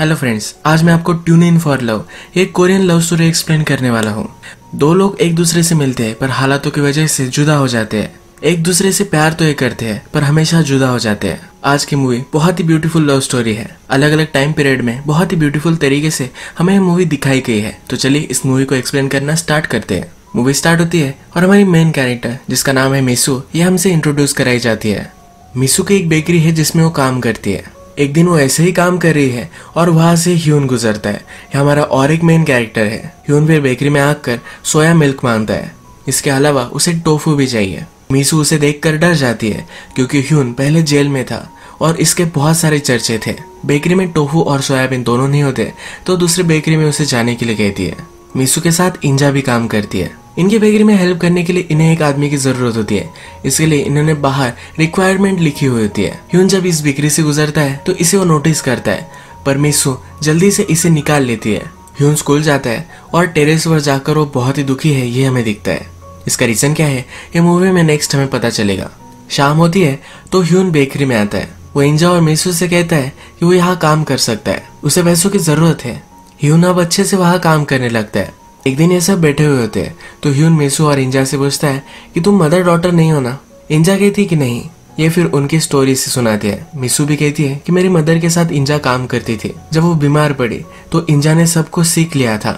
Hello friends, आज मैं आपको ट्यून इन फॉर लव एक कोरियन लव स्टोरी एक्सप्लेन करने वाला हूँ। दो लोग एक दूसरे से मिलते हैं पर हालातों की वजह से जुदा हो जाते हैं। एक दूसरे से प्यार तो ये करते हैं पर हमेशा जुदा हो जाते हैं। आज की मूवी बहुत ही ब्यूटीफुल लव स्टोरी है। अलग अलग टाइम पीरियड में बहुत ही ब्यूटीफुल तरीके से हमें मूवी दिखाई गई है। तो चलिए इस मूवी को एक्सप्लेन करना स्टार्ट करते हैं। मूवी स्टार्ट होती है और हमारी मेन कैरेक्टर जिसका नाम है मिसू, ये हमसे इंट्रोड्यूस कराई जाती है। मिसू की एक बेकरी है जिसमें वो काम करती है। एक दिन वो ऐसे ही काम कर रही है और वहाँ से ह्यून गुजरता है। ये हमारा और एक मेन कैरेक्टर है। ह्यून फिर बेकरी में आकर सोया मिल्क मांगता है। इसके अलावा उसे टोफू भी चाहिए। मिसू उसे देखकर डर जाती है क्योंकि ह्यून पहले जेल में था और इसके बहुत सारे चर्चे थे। बेकरी में टोफू और सोयाबीन दोनों नहीं होते तो दूसरे बेकरी में उसे जाने के लिए कहती है। मिसू के साथ इंजा भी काम करती है। इनकी बेकरी में हेल्प करने के लिए इन्हें एक आदमी की जरूरत होती है। इसके लिए इन्होंने बाहर रिक्वायरमेंट लिखी हुई होती है। ह्यून जब इस बेकरी से गुजरता है तो इसे वो नोटिस करता है पर मिसू जल्दी से इसे निकाल लेती है। ह्यून स्कूल जाता है और टेरेस पर जाकर वो बहुत ही दुखी है, ये हमें दिखता है। इसका रीजन क्या है ये मूवी में नेक्स्ट हमें पता चलेगा। शाम होती है तो ह्यून बेकरी में आता है। वो इंजा और मिसू से कहता है कि वो यहाँ काम कर सकता है, उसे पैसों की जरूरत है। ह्यून अब अच्छे से वहाँ काम करने लगता है। एक दिन ये सब बैठे हुए होते हैं तो ह्यून मिसू और इंजा से पूछता है कि तुम मदर डॉटर नहीं हो ना? इंजा कहती है कि नहीं। ये फिर उनकी स्टोरी से सुनाती है। मिसू भी कहती है कि मेरी मदर के साथ इंजा काम करती थी। जब वो बीमार पड़ी तो इंजा ने सब कुछ सीख लिया था।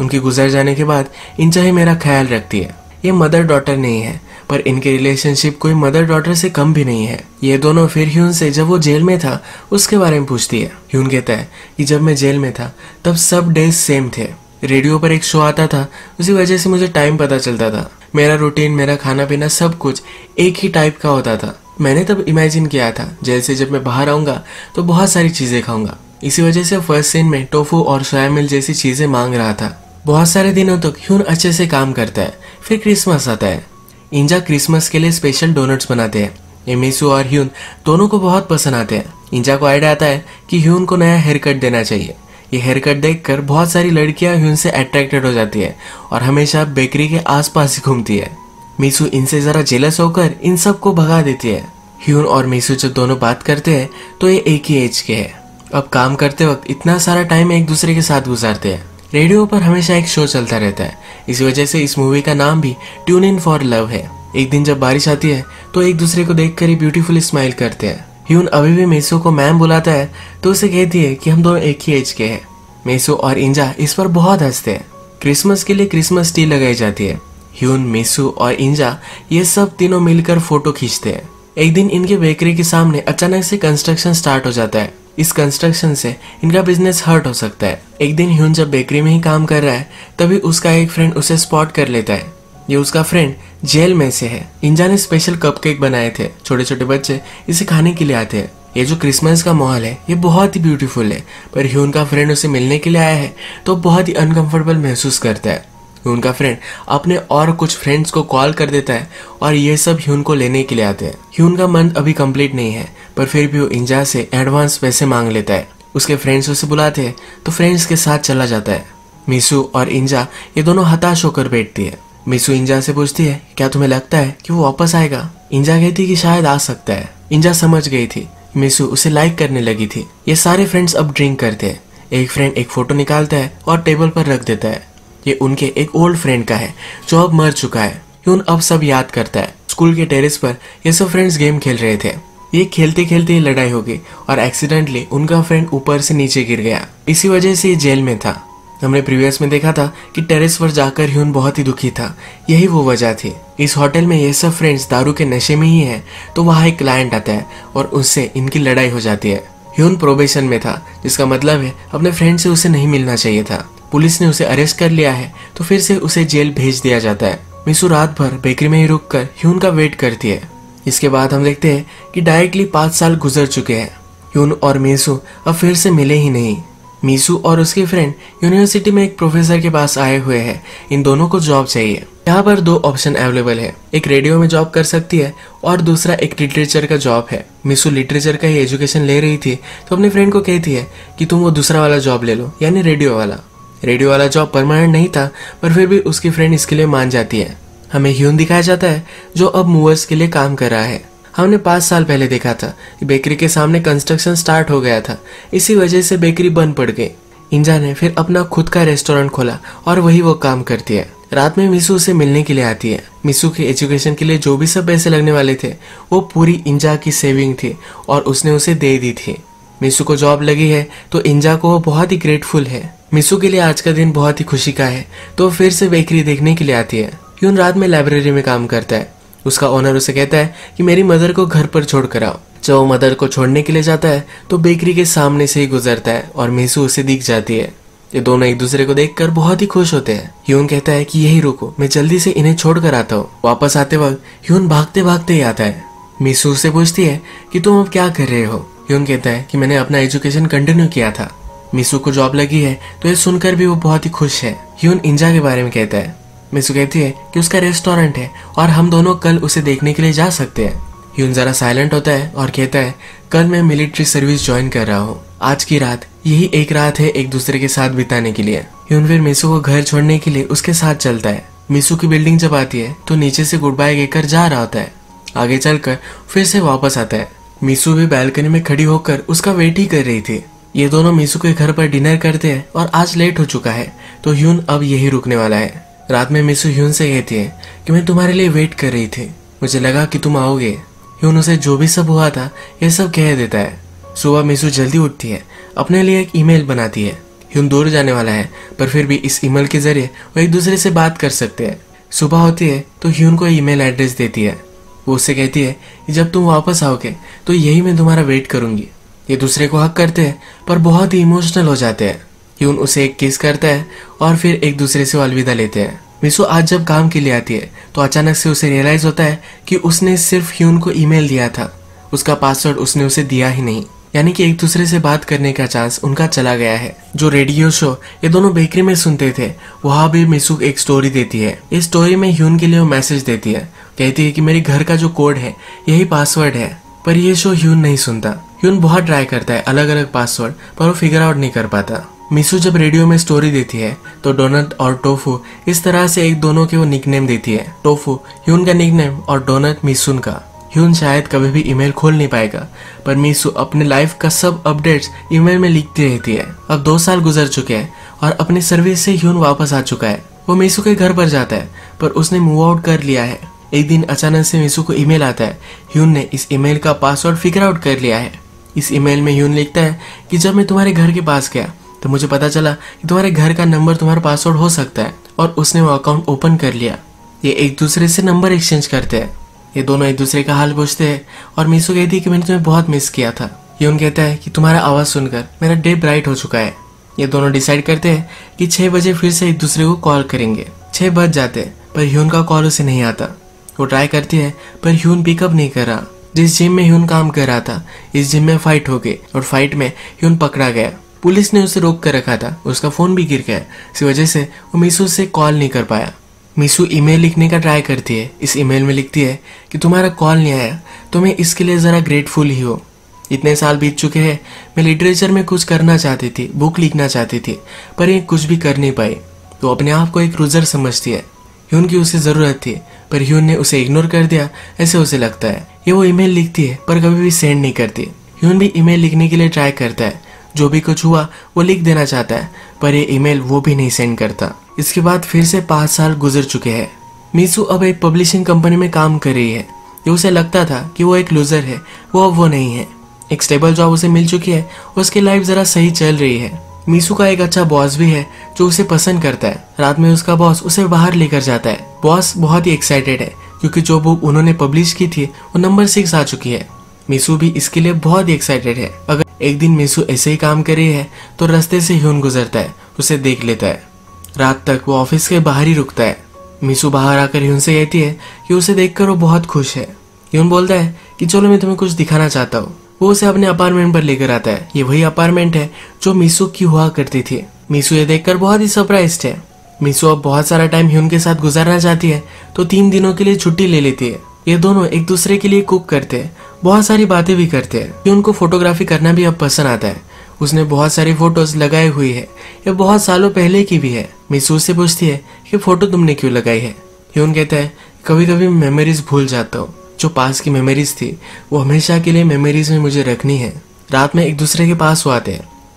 उनके गुजर जाने के बाद इंजा ही मेरा ख्याल रखती है। ये मदर डॉटर नहीं है पर इनके रिलेशनशिप कोई मदर डॉटर से कम भी नहीं है। ये दोनों फिर ह्यून से जब वो जेल में था उसके बारे में पूछती है। ह्यून कहता है कि जब मैं जेल में था तब सब डेज सेम थे। रेडियो पर एक शो आता था, उसी वजह से मुझे टाइम पता चलता था। मेरा रूटीन, मेरा खाना पीना सब कुछ एक ही टाइप का होता था। मैंने तब इमेजिन किया था जेल से जब मैं बाहर आऊँगा तो बहुत सारी चीज़ें खाऊंगा। इसी वजह से फर्स्ट सीन में टोफू और सोया मिल्क जैसी चीज़ें मांग रहा था। बहुत सारे दिनों तक ह्यून अच्छे से काम करता है। फिर क्रिसमस आता है। इंजा क्रिसमस के लिए स्पेशल डोनट्स बनाते हैं। ये मिसू और ह्यून दोनों को बहुत पसंद आते हैं। इंजा को आइडिया आता है कि ह्यून को नया हेयर कट देना चाहिए। ये हेयर कट देखकर बहुत सारी लड़कियां ह्यून से अट्रैक्टेड हो जाती है और हमेशा बेकरी के आसपास ही घूमती है। मिसू इनसे जरा जेलस होकर इन सबको भगा देती है। ह्यून और मिसू जब दोनों बात करते हैं तो ये एक ही एज के है। अब काम करते वक्त इतना सारा टाइम एक दूसरे के साथ गुजारते हैं। रेडियो पर हमेशा एक शो चलता रहता है, इसी वजह से इस मूवी का नाम भी ट्यून इन फॉर लव है। एक दिन जब बारिश आती है तो एक दूसरे को देखकर ही ब्यूटीफुल स्माइल करते हैं। ह्यून अभी भी मिसू को मैम बुलाता है तो उसे कहती है कि हम दोनों एक ही एज के हैं। मिसू और इंजा इस पर बहुत हंसते हैं। क्रिसमस के लिए क्रिसमस ट्री लगाई जाती है। ह्यून, मिसू और इंजा ये सब तीनों मिलकर फोटो खींचते हैं। एक दिन इनके बेकरी के सामने अचानक से कंस्ट्रक्शन स्टार्ट हो जाता है। इस कंस्ट्रक्शन से इनका बिजनेस हर्ट हो सकता है। एक दिन ह्यून जब बेकरी में ही काम कर रहा है तभी उसका एक फ्रेंड उसे स्पॉट कर लेता है। ये उसका फ्रेंड जेल में से है। इंजा ने स्पेशल कपकेक बनाए थे। छोटे छोटे बच्चे इसे खाने के लिए आते हैं। ये जो क्रिसमस का माहौल है ये बहुत ही ब्यूटीफुल है पर ह्यून का फ्रेंड उसे मिलने के लिए आया है तो बहुत ही अनकंफर्टेबल महसूस करता है। ह्यून का फ्रेंड अपने और कुछ फ्रेंड्स को कॉल कर देता है और ये सब ह्यून को लेने के लिए आते हैं। ह्यून का मंथ अभी कंप्लीट नहीं है पर फिर भी वो इंजा से एडवांस पैसे मांग लेता है। उसके फ्रेंड्स उसे बुलाते हैं तो फ्रेंड्स के साथ चला जाता है। मिसू और इंजा ये दोनों हताश होकर बैठती है। मिसू इंजा से पूछती है क्या तुम्हें लगता है कि वो वापस आएगा? इंजा कहती कि शायद आ सकता है। इंजा समझ गई थी। मिसू उसे लाइक करने लगी थी। ये सारे फ्रेंड्स अब ड्रिंक करते हैं। एक फ्रेंड एक फोटो निकालता है और टेबल पर रख देता है। ये उनके एक ओल्ड फ्रेंड का है जो अब मर चुका है। ह्यून अब सब याद करता है। स्कूल के टेरेस पर ये सब फ्रेंड्स गेम खेल रहे थे। ये खेलते खेलते लड़ाई हो गई और एक्सीडेंटली उनका फ्रेंड ऊपर से नीचे गिर गया। इसी वजह से ये जेल में था। हमने प्रीवियस में देखा था कि टेरेस पर जाकर ह्यून बहुत ही दुखी था। यही वो वजह थी। इस होटल में ये सब फ्रेंड्स दारू के नशे में ही है तो वहाँ एक क्लाइंट आता है और उससे इनकी लड़ाई हो जाती है। ह्यून प्रोबेशन में था जिसका मतलब है अपने फ्रेंड से उसे नहीं मिलना चाहिए था। पुलिस ने उसे अरेस्ट कर लिया है तो फिर से उसे जेल भेज दिया जाता है। मिसू रात भर बेकरी में ही रुक कर ह्यून का वेट करती है। इसके बाद हम देखते हैं कि डायरेक्टली 5 साल गुजर चुके हैं। ह्यून और मिसू अब फिर से मिले ही नहीं। मिसू और उसके फ्रेंड यूनिवर्सिटी में एक प्रोफेसर के पास आए हुए हैं। इन दोनों को जॉब चाहिए। यहाँ पर 2 ऑप्शन अवेलेबल है। एक रेडियो में जॉब कर सकती है और दूसरा एक लिटरेचर का जॉब है। मिसू लिटरेचर का ही एजुकेशन ले रही थी तो अपने फ्रेंड को कहती है कि तुम वो दूसरा वाला जॉब ले लो, यानी रेडियो वाला। रेडियो वाला जॉब परमानेंट नहीं था पर फिर भी उसकी फ्रेंड इसके लिए मान जाती है। हमें ह्यून दिखाया जाता है जो अब मूवर्स के लिए काम कर रहा है। हमने 5 साल पहले देखा था। बेकरी के सामने कंस्ट्रक्शन स्टार्ट हो गया था, इसी वजह से बेकरी बंद पड़ गई। इंजा ने फिर अपना खुद का रेस्टोरेंट खोला और वही वो काम करती है। रात में मिसू उसे मिलने के लिए आती है। मिसू के एजुकेशन के लिए जो भी सब पैसे लगने वाले थे वो पूरी इंजा की सेविंग थी और उसने उसे दे दी थी। मिसू को जॉब लगी है तो इंजा को वो बहुत ही ग्रेटफुल है। मिसू के लिए आज का दिन बहुत ही खुशी का है, तो फिर से बेकरी देखने के लिए आती है। ह्यून रात में लाइब्रेरी में काम करता है। उसका ओनर उसे कहता है कि मेरी मदर को घर पर छोड़ कर आओ। जब वो मदर को छोड़ने के लिए जाता है तो बेकरी के सामने से ही गुजरता है और मिसू उसे दिख जाती है। ये दोनों एक दूसरे को देखकर बहुत ही खुश होते हैं। ह्यून कहता है कि यही रुको, मैं जल्दी से इन्हें छोड़कर आता हूँ। वापस आते वक्त ह्यून भागते भागते ही आता है। मिसू उससे पूछती है कि तुम अब क्या कर रहे हो। ह्यून कहता है कि मैंने अपना एजुकेशन कंटिन्यू किया था। मिसू को जॉब लगी है तो ये सुनकर भी वो बहुत ही खुश है। ह्यून इंजा के बारे में कहता है। मिसू कहती है कि उसका रेस्टोरेंट है और हम दोनों कल उसे देखने के लिए जा सकते हैं। ह्यून जरा साइलेंट होता है और कहता है कल मैं मिलिट्री सर्विस ज्वाइन कर रहा हूँ। आज की रात यही एक रात है एक दूसरे के साथ बिताने के लिए। ह्यून फिर मिसू को घर छोड़ने के लिए उसके साथ चलता है। मिसू की बिल्डिंग जब आती है तो नीचे से गुड बाय कहकर जा रहा होता है। आगे चलकर फिर से वापस आता है। मिसू भी बालकनी में खड़ी होकर उसका वेट ही कर रही थी। ये दोनों मिसू के घर पर डिनर करते हैं और आज लेट हो चुका है तो ह्यून अब यही रुकने वाला है। रात में मिसू ह्यून से कहती है कि मैं तुम्हारे लिए वेट कर रही थी, मुझे लगा कि तुम आओगे। ह्यून उसे जो भी सब हुआ था ये सब कह देता है। सुबह मिसू जल्दी उठती है, अपने लिए एक ईमेल बनाती है। ह्यून दूर जाने वाला है पर फिर भी इस ईमेल के जरिए वो एक दूसरे से बात कर सकते हैं। सुबह होती है तो ह्यून को ईमेल एड्रेस देती है। वो उससे कहती है कि जब तुम वापस आओगे तो यही मैं तुम्हारा वेट करूंगी। ये दूसरे को हक करते हैं पर बहुत ही इमोशनल हो जाते हैं। ह्यून उसे एक किस करता है और फिर एक दूसरे से अलविदा लेते हैं। मिसू आज जब काम के लिए आती है तो अचानक से उसे रियलाइज होता है कि उसने सिर्फ ह्यून को ईमेल दिया था, उसका पासवर्ड उसने उसे दिया ही नहीं। यानी कि एक दूसरे से बात करने का चांस उनका चला गया है। जो रेडियो शो ये दोनों बेकरी में सुनते थे वहाँ भी मिसू एक स्टोरी देती है। इस स्टोरी में ह्यून के लिए वो मैसेज देती है, कहती है कि मेरे घर का जो कोड है यही पासवर्ड है। पर ये शो ह्यून नहीं सुनता। ह्यून बहुत ट्राई करता है अलग अलग पासवर्ड पर वो फिगर आउट नहीं कर पाता। मिसू जब रेडियो में स्टोरी देती है तो डोनट और टोफू इस तरह से एक दोनों के वो निकनेम देती है। टोफू ह्यून का निकनेम और डोनट मिसून का। ह्यून शायद कभी भी ईमेल खोल नहीं पाएगा पर मिसू अपने लाइफ का सब अपडेट्स ईमेल में लिखती रहती है। अब 2 साल गुजर चुके हैं और अपनी सर्विस से ह्यून वापस आ चुका है। वो मिसू के घर पर जाता है पर उसने मूव आउट कर लिया है। एक दिन अचानक से मिसू को ईमेल आता है। ह्यून ने इस ईमेल का पासवर्ड फिगर आउट कर लिया है। इस ईमेल में ह्यून लिखता है कि जब मैं तुम्हारे घर के पास गया तो मुझे पता चला कि तुम्हारे घर का नंबर तुम्हारा पासवर्ड हो सकता है, और उसने वो अकाउंट ओपन कर लिया। ये एक दूसरे से नंबर एक्सचेंज करते हैं। ये दोनों एक दूसरे का हाल पूछते हैं और मिसू कहती है कि मैंने तुम्हें बहुत मिस किया था। ह्यून कहता है कि तुम्हारा आवाज़ सुनकर मेरा डे ब्राइट हो चुका है। ये दोनों डिसाइड करते हैं कि 6 बजे फिर से एक दूसरे को कॉल करेंगे। 6 बज जाते हैं पर ह्यून का कॉल उसे नहीं आता। वो ट्राई करती है पर ह्यून पिकअप नहीं कर रहा। जिस जिम में ह्यून काम कर रहा था इस जिम में फाइट हो गई और फाइट में ह्यून पकड़ा गया। पुलिस ने उसे रोक कर रखा था, उसका फ़ोन भी गिर गया। इस वजह से वो मिसू से कॉल नहीं कर पाया। मिसू ईमेल लिखने का ट्राई करती है। इस ईमेल में लिखती है कि तुम्हारा कॉल नहीं आया तो मैं इसके लिए ज़रा ग्रेटफुल ही हूँ। इतने साल बीत चुके हैं, मैं लिटरेचर में कुछ करना चाहती थी, बुक लिखना चाहती थी, पर ये कुछ भी कर नहीं पाई। तो अपने आप को एक लूजर समझती है। ह्यून की उसे ज़रूरत थी पर ह्यून ने उसे इग्नोर कर दिया, ऐसे उसे लगता है। ये वो ईमेल लिखती है पर कभी भी सेंड नहीं करती। ह्यून भी ईमेल लिखने के लिए ट्राई करता है, जो भी कुछ हुआ वो लिख देना चाहता है, पर ये ईमेल वो भी नहीं सेंड करता। इसके बाद फिर से 5 साल गुजर चुके हैं। मिसू अब एक पब्लिशिंग कंपनी में काम कर रही है। ये उसे लगता था कि वो एक लूजर है, वो अब वो नहीं है। एक स्टेबल जॉब उसे मिल चुकी है, उसकी लाइफ ज़रा सही चल रही है। मिसू का एक अच्छा बॉस भी है जो उसे पसंद करता है। रात में उसका बॉस उसे बाहर लेकर जाता है। बॉस बहुत ही एक्साइटेड है क्योंकि जो बुक उन्होंने पब्लिश की थी वो नंबर 6 आ चुकी है। मिसू भी इसके लिए बहुत ही एक्साइटेड है। अगर एक दिन मिसू ऐसे ही काम कर रही है तो रास्ते से ह्यून गुजरता है, उसे देख लेता है। रात तक वो ऑफिस के बाहर ही रुकता है। मिसू बाहर आकर ह्यून से कहती है कि उसे देखकर वो बहुत खुश है। ह्यून बोलता है कि चलो मैं तुम्हें कुछ दिखाना चाहता हूँ। वो उसे अपने अपार्टमेंट पर लेकर आता है। ये वही अपार्टमेंट है जो मिसू की हुआ करती थी। मिसू ये देखकर बहुत ही सरप्राइज्ड है। मिसू अब बहुत सारा टाइम ह्यून के साथ गुजारना चाहती है तो 3 दिनों के लिए छुट्टी ले लेती है। ये दोनों एक दूसरे के लिए कुक करते हैं, बहुत सारी बातें भी करते हैं। ह्यून को फोटोग्राफी करना भी अब पसंद आता है। उसने बहुत सारी फोटोज लगाई हुई है, ये बहुत सालों पहले की भी है। मिसू से पूछती है कि फोटो तुमने क्यों लगाई है। ह्यून कहता है कभी कभी मेमोरीज भूल जाता हूँ, जो पास की मेमोरीज थी वो हमेशा के लिए मेमोरीज में मुझे रखनी है। रात में एक दूसरे के पास हुआ थे।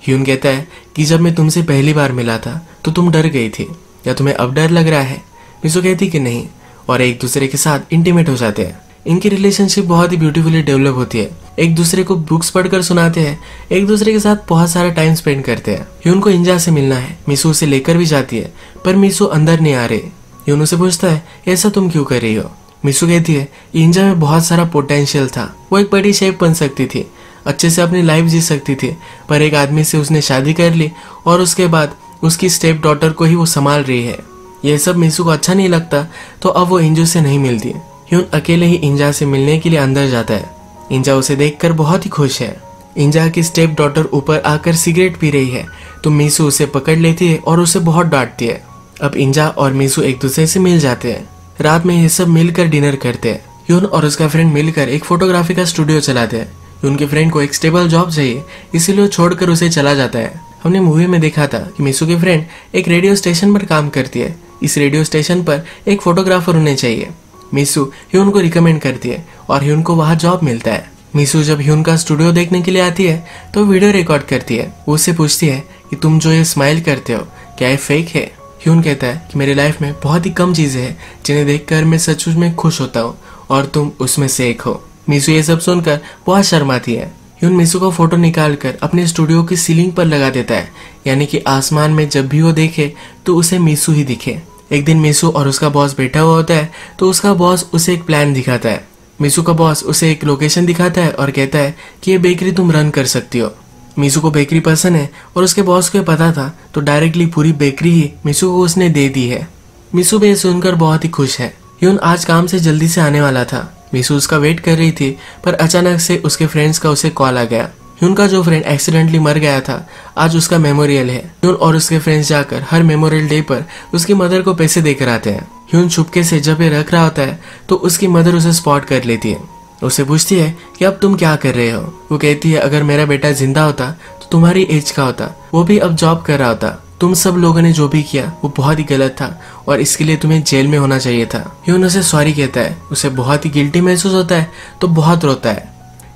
ह्यून कहता है कि जब मैं तुमसे पहली बार मिला था तो तुम डर गई थी, या तुम्हें अब डर लग रहा है? मिसो कहती कि नहीं, और एक दूसरे के साथ इंटीमेट हो जाते हैं। इनकी रिलेशनशिप बहुत ही ब्यूटीफुली डेवलप होती है। एक दूसरे को बुक्स पढ़कर सुनाते हैं, एक दूसरे के साथ बहुत सारा टाइम स्पेंड करते हैं। ह्यून को इंजा से मिलना है, मिसो उसे लेकर भी जाती है, पर मिसो अंदर नहीं आ रही। ह्यून उसे पूछता है ऐसा तुम क्यों कर रही हो? मिसो कहती है इंजा में बहुत सारा पोटेंशियल था, वो एक बड़ी शेफ बन सकती थी, अच्छे से अपनी लाइफ जी सकती थी, पर एक आदमी से उसने शादी कर ली और उसके बाद उसकी स्टेप डॉटर को ही वो संभाल रही है। यह सब मिसो को अच्छा नहीं लगता, तो अब वो इंजा से नहीं मिलती। ह्यून अकेले ही इंजा से मिलने के लिए अंदर जाता है। इंजा उसे देखकर बहुत ही खुश है। इंजा की स्टेप डॉटर ऊपर आकर सिगरेट पी रही है तो मिसो उसे पकड़ लेती है और उसे बहुत डांटती है। अब इंजा और मिसो एक दूसरे से मिल जाते हैं। रात में ये सब मिलकर डिनर करते हैं। ह्यून और उसका फ्रेंड मिलकर एक फोटोग्राफी का स्टूडियो चलाते हैं। ह्यून के फ्रेंड को एक स्टेबल जॉब चाहिए, इसीलिए छोड़कर उसे चला जाता है। हमने मूवी में देखा था कि मिसो के फ्रेंड एक रेडियो स्टेशन पर काम करती है। इस रेडियो स्टेशन पर एक फोटोग्राफर होने चाहिए। मिसो ह्यून को रिकमेंड करती है और ह्यून को वहाँ जॉब मिलता है। मिसो जब ह्यून का स्टूडियो देखने के लिए आती है तो वीडियो रिकॉर्ड करती है। वो उससे पूछती है कि तुम जो ये स्माइल करते हो क्या ये फेक है? ह्यून कहता है कि मेरी लाइफ में बहुत ही कम चीजें हैं जिन्हें देखकर मैं सचमुच में खुश होता हूँ, और तुम उसमें से एक हो। मिसो ये सब सुनकर बहुत शर्माती है। ह्यून मिसो का फोटो निकालकर अपने स्टूडियो की सीलिंग पर लगा देता है, यानी कि आसमान में जब भी वो देखे तो उसे मिसो ही दिखे। एक दिन मिसो और उसका बॉस बैठा हुआ होता है तो उसका बॉस उसे एक प्लान दिखाता है। मिसो का बॉस उसे एक लोकेशन दिखाता है और कहता है कि ये बेकरी तुम रन कर सकती हो। मिसो को बेकरी पसंद है और उसके बॉस को ये पता था, तो डायरेक्टली पूरी बेकरी ही मिसो को उसने दे दी है। मिसो भी ये सुनकर बहुत ही खुश है। ह्यून आज काम से जल्दी से आने वाला था। मिसो उसका वेट कर रही थी, पर अचानक से उसके फ्रेंड्स का उसे कॉल आ गया। ह्यून का जो फ्रेंड एक्सीडेंटली मर गया था, आज उसका मेमोरियल है। ह्यून और उसके फ्रेंड्स जाकर हर मेमोरियल डे पर उसकी मदर को पैसे देकर आते हैं। ह्यून छुपके से जब ये रख रहा होता है तो उसकी मदर उसे स्पॉट कर लेती है। उसे पूछती है कि अब तुम क्या कर रहे हो? वो कहती है अगर मेरा बेटा जिंदा होता तो तुम्हारी एज का होता, वो भी अब जॉब कर रहा होता। तुम सब लोगों ने जो भी किया वो बहुत ही गलत था और इसके लिए तुम्हें जेल में होना चाहिए था। ह्यून उसे सॉरी कहता है। उसे बहुत ही गिल्टी महसूस होता है तो बहुत रोता है।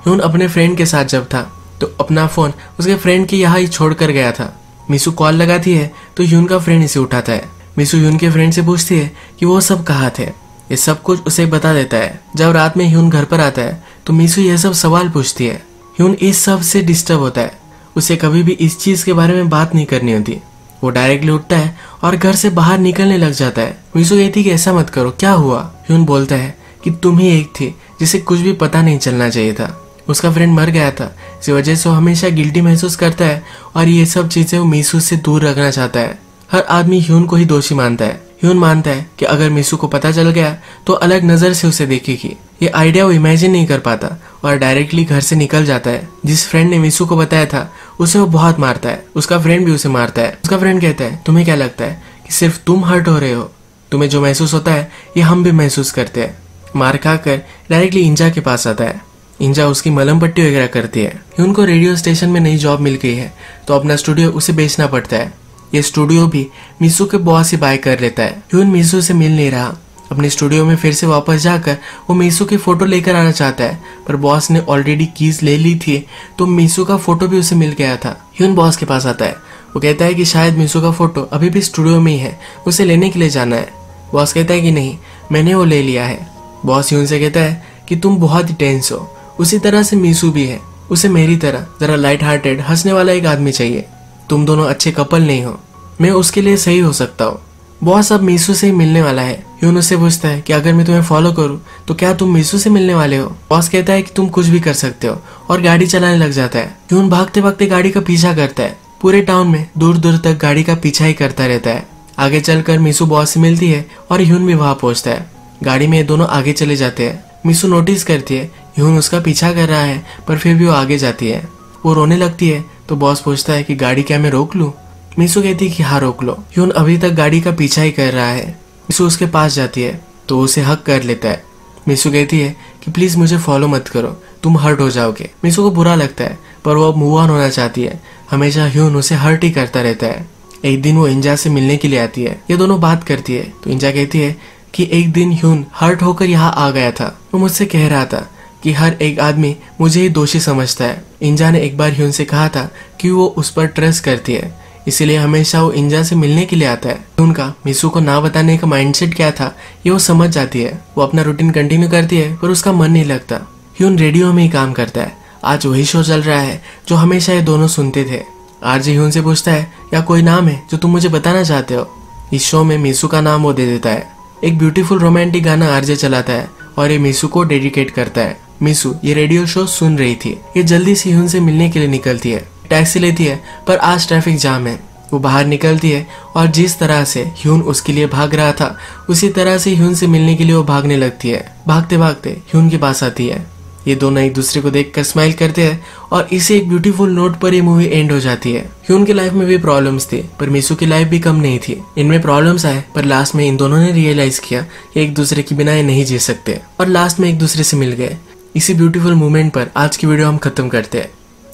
ह्यून अपने फ्रेंड के साथ जब था तो अपना फोन उसके फ्रेंड के यहाँ ही छोड़ कर गया था। मिसो कॉल लगाती है तो ह्यून का फ्रेंड इसे उठाता है। मिसो ह्यून के फ्रेंड से पूछती है कि वो सब कहाँ थे। ये सब कुछ उसे बता देता है। जब रात में ह्यून घर पर आता है तो मिसो यह सब सवाल पूछती है। ह्यून इस सब से डिस्टर्ब होता है। उसे कभी भी इस चीज के बारे में बात नहीं करनी होती। वो डायरेक्टली उठता है और घर से बाहर निकलने लग जाता है। मिसो कहती कि ऐसा मत करो, क्या हुआ? ह्यून बोलता है कि तुम ही एक थे जिसे कुछ भी पता नहीं चलना चाहिए था। उसका फ्रेंड मर गया था, इस वजह से वो हमेशा गिल्टी महसूस करता है और ये सब चीजें वो मिसो से दूर रखना चाहता है। हर आदमी ह्यून को ही दोषी मानता है। ह्यून मानता है कि अगर मिसो को पता चल गया तो अलग नजर से उसे देखेगी। ये आइडिया वो इमेजिन नहीं कर पाता और डायरेक्टली घर से निकल जाता है। जिस फ्रेंड ने मिसो को बताया था उसे वो बहुत मारता है। उसका फ्रेंड भी उसे मारता है। उसका फ्रेंड कहता है तुम्हें क्या लगता है कि सिर्फ तुम हर्ट हो रहे हो? तुम्हें जो महसूस होता है ये हम भी महसूस करते हैं। मार खाकर डायरेक्टली इंजा के पास आता है। इंजा उसकी मलम पट्टी वगैरह करती है। ह्यून को रेडियो स्टेशन में नई जॉब मिल गई है तो अपना स्टूडियो उसे बेचना पड़ता है। ये स्टूडियो भी मिसो के बॉस ही बाय कर लेता है। ह्यून मिसो से मिल नहीं रहा। अपने स्टूडियो में फिर से वापस जाकर वो मिसो की फोटो लेकर आना चाहता है, पर बॉस ने ऑलरेडी कीज ले ली थी तो मिसो का फोटो भी उसे मिल गया था। ह्यून बॉस के पास आता है। वो कहता है कि शायद मिसो का फोटो अभी भी स्टूडियो में ही है, उसे लेने के लिए जाना है। बॉस कहता है कि नहीं, मैंने वो ले लिया है। बॉस ह्यून से कहता है कि तुम बहुत ही टेंस हो। उसी तरह से मिसो भी है, उसे मेरी तरह जरा लाइट हार्टेड हंसने वाला एक आदमी चाहिए। तुम दोनों अच्छे कपल नहीं हो, मैं उसके लिए सही हो सकता हूँ। बॉस अब मिसो से ही मिलने वाला है। ह्यून उससे पूछता है कि अगर मैं तुम्हें फॉलो करूँ तो क्या तुम मिसो से मिलने वाले हो? बॉस कहता है कि तुम कुछ भी कर सकते हो और गाड़ी चलाने लग जाता है। ह्यून भागते भागते गाड़ी का पीछा करता है। पूरे टाउन में दूर दूर तक गाड़ी का पीछा ही करता रहता है। आगे चलकर मिसो बॉस से मिलती है और ह्यून भी वहाँ पहुँचता है। गाड़ी में ये दोनों आगे चले जाते हैं। मिसो नोटिस करती है ह्यून उसका पीछा कर रहा है, पर फिर भी वो आगे जाती है। वो रोने लगती है तो बॉस पूछता है कि गाड़ी क्या मैं रोक लूँ? मिसो कहती है कि हाँ रोक लो। ह्यून अभी तक गाड़ी का पीछा ही कर रहा है। मिसो उसके पास जाती है तो उसे हक कर लेता है। मिसो कहती है कि प्लीज मुझे फॉलो मत करो, तुम हर्ट हो जाओगे। मिसो को बुरा लगता है, पर वो अब मूव ऑन होना चाहती है। हमेशा ह्यून उसे हर्ट ही करता रहता है। एक दिन वो इंजा से मिलने के लिए आती है। ये दोनों बात करती है तो इंजा कहती है कि एक दिन ह्यून हर्ट होकर यहाँ आ गया था। वो मुझसे कह रहा था कि हर एक आदमी मुझे ही दोषी समझता है। इंजा ने एक बार ह्यून से कहा था कि वो उस पर ट्रस्ट करती है, इसीलिए हमेशा वो इंजा से मिलने के लिए आता है। उनका मिसू को ना बताने का माइंडसेट क्या था ये वो समझ जाती है। वो अपना रूटीन कंटिन्यू करती है पर उसका मन नहीं लगता। ह्यून रेडियो में ही काम करता है। आज वही शो चल रहा है जो हमेशा ये दोनों सुनते थे। आरजे ह्यून से पूछता है, या कोई नाम है जो तुम मुझे बताना चाहते हो? इस शो में मिसू का नाम वो दे देता है। एक ब्यूटीफुल रोमांटिक गाना आरजे चलाता है और ये मिसू को डेडिकेट करता है। मिसू ये रेडियो शो सुन रही थी। ये जल्दी से ह्यून से मिलने के लिए निकलती है। टैक्सी लेती है पर आज ट्रैफिक जाम है। वो बाहर निकलती है और जिस तरह से ह्यून उसके लिए भाग रहा था उसी तरह से ह्यून से मिलने के लिए वो भागने लगती है। भागते भागते ह्यून के पास आती है। ये दोनों एक दूसरे को देखकर स्माइल करते हैं और इसी एक ब्यूटीफुल नोट पर ये मूवी एंड हो जाती है। ह्यून की लाइफ में भी प्रॉब्लम्स थी पर मिसू की लाइफ भी कम नहीं थी। इनमें प्रॉब्लम्स आए पर लास्ट में इन दोनों ने रियलाइज किया कि एक दूसरे के बिना ये नहीं जी सकते और लास्ट में एक दूसरे से मिल गए। इसी ब्यूटीफुल मूवमेंट पर आज की वीडियो हम खत्म करते हैं।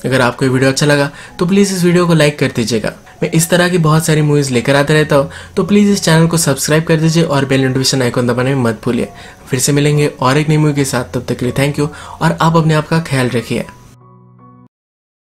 अगर आपको ये वीडियो अच्छा लगा तो प्लीज इस वीडियो को लाइक कर दीजिएगा। मैं इस तरह की बहुत सारी मूवीज लेकर आता रहता हूँ, तो प्लीज इस चैनल को सब्सक्राइब कर दीजिए और बेल नोटिफिकेशन आइकॉन दबाने में मत भूलिए। फिर से मिलेंगे और एक नई मूवी के साथ, तब तक के लिए थैंक यू और आप अपने आप का ख्याल रखिए।